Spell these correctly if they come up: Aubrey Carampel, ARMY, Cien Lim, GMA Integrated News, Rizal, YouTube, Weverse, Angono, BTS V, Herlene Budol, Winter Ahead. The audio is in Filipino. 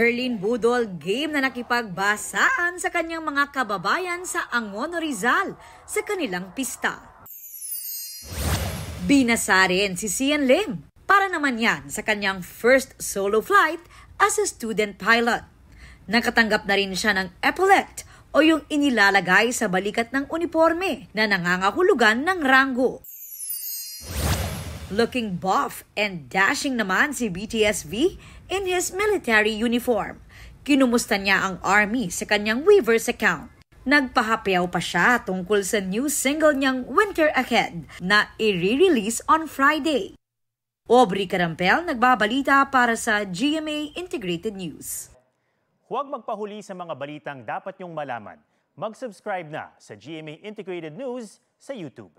Herlene Budol game na nakipagbasaan sa kanyang mga kababayan sa Angono, Rizal sa kanilang pista. Binasa rin si Cien Lim para naman yan sa kanyang first solo flight as a student pilot. Nakatanggap na rin siya ng epaulet o yung inilalagay sa balikat ng uniforme na nangangahulugan ng ranggo. Looking buff and dashing naman si BTS V in his military uniform. Kinumusta niya ang ARMY sa kanyang Weverse account. Nagpahapyaw pa siya tungkol sa new single niyang Winter Ahead na i-release on Friday. Aubrey Carampel nagbabalita para sa GMA Integrated News. Huwag magpahuli sa mga balitang dapat niyong malaman. Mag-subscribe na sa GMA Integrated News sa YouTube.